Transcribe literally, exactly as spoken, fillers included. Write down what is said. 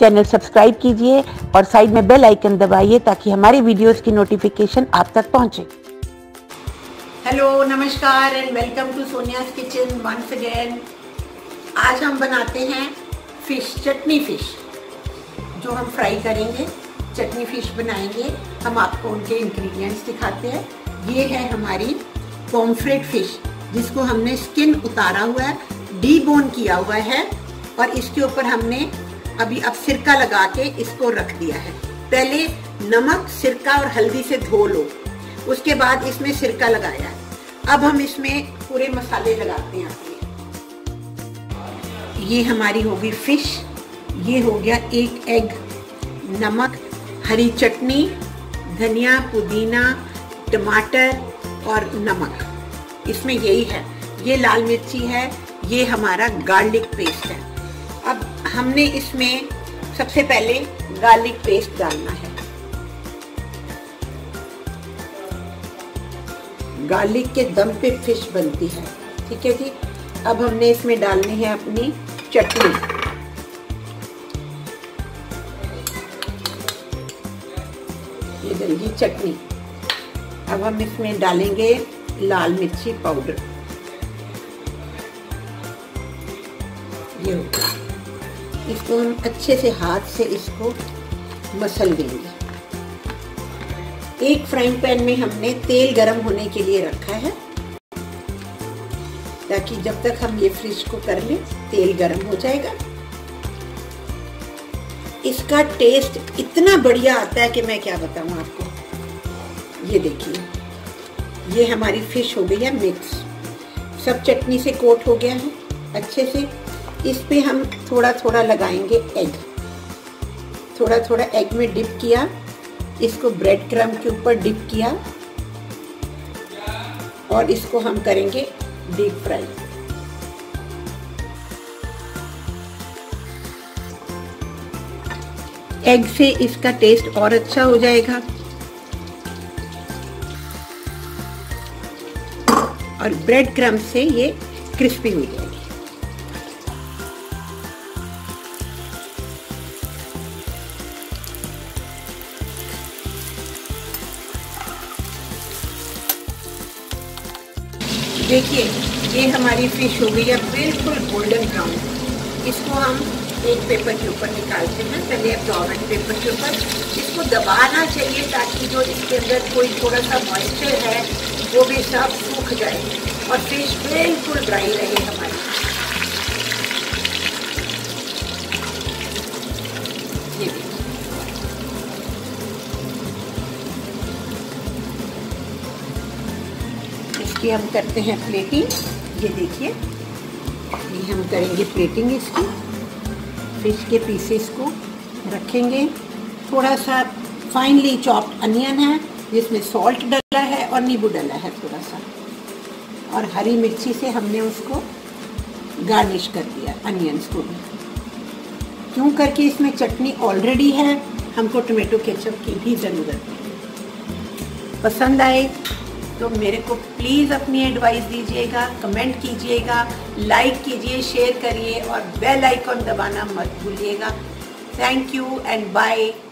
Channel subscribe कीजिए और side में बेल आइकन दबाइए ताकि हमारी वीडियोस की नोटिफिकेशन आप तक पहुंचे। हेलो, नमस्कार and welcome to Sonia kitchen once again. आज हम बनाते हैं फिश चटनी, फिश जो हम फ्राई करेंगे, चटनी फिश बनाएंगे। हम आपको उनके इंग्रेडिएंट्स दिखाते हैं। ये है हमारी पॉम्फ्रेट फिश, जिसको हमने स्किन उतारा हुआ है, डीबोन किया हुआ है और इसके ऊपर हमने अभी अब सिरका लगा के इसको रख दिया है। पहले नमक, सिरका और हल्दी से धो लो, उसके बाद इसमें सिरका लगाया। अब हम इसमें पूरे मसाले लगाते हैं। ये हमारी होगी फिश, ये हो गया एक एग, नमक, हरी चटनी, धनिया, पुदीना, टमाटर और नमक, इसमें यही है। ये लाल मिर्ची है, ये हमारा गार्लिक पेस्ट है। अब हमने इसमें सबसे पहले गार्लिक पेस्ट डालना है। गार्लिक के दम पे फिश बनती है, ठीक है जी। अब हमने इसमें डालनी है अपनी चटनी। ये डली चटनी। अब हम इसमें डालेंगे लाल मिर्ची पाउडर। ये होगा, इसको हम अच्छे से हाथ से इसको मसल देंगे। एक फ्राइंग पैन में हमने तेल गरम होने के लिए रखा है, ताकि जब तक हम ये फिश को कर लें तेल गरम हो जाएगा। इसका टेस्ट इतना बढ़िया आता है कि मैं क्या बताऊं आपको। ये देखिए, ये हमारी फिश हो गई है मिक्स, सब चटनी से कोट हो गया है अच्छे से। इस पे हम थोड़ा थोड़ा लगाएंगे एग, थोड़ा थोड़ा एग में डिप किया, इसको ब्रेड क्रम्ब के ऊपर डिप किया और इसको हम करेंगे डीप फ्राई। एग से इसका टेस्ट और अच्छा हो जाएगा। और ब्रेड क्रम्ब से ये क्रिस्पी हो जाएगी। देखिए, ये हमारी फिश हो गई है बिल्कुल गोल्डन ब्राउन। इसको हम एक पेपर के ऊपर निकालते हैं। पहले एब्जॉर्बेंट पेपर के ऊपर इसको दबाना चाहिए, ताकि जो इसके अंदर कोई थोड़ा सा मॉइस्चर है वो भी सब सूख जाए और फिश बिल्कुल ड्राई रहे हमारी। ये देखिए, कि हम करते हैं प्लेटिंग। ये देखिए, ये हम करेंगे प्लेटिंग। इसकी फिश के पीसेस को रखेंगे। थोड़ा सा फाइनली चॉप्ड अनियन है, जिसमें सॉल्ट डाला है और नींबू डाला है थोड़ा सा, और हरी मिर्ची से हमने उसको गार्निश कर दिया अनियंस को भी। क्यों करके इसमें चटनी ऑलरेडी है, हमको टोमेटो केचप की भी ज़रूरत है। पसंद आए तो मेरे को प्लीज़ अपनी एडवाइस दीजिएगा, कमेंट कीजिएगा, लाइक कीजिए, शेयर करिए और बेल आइकॉन दबाना मत भूलिएगा। Thank you and bye.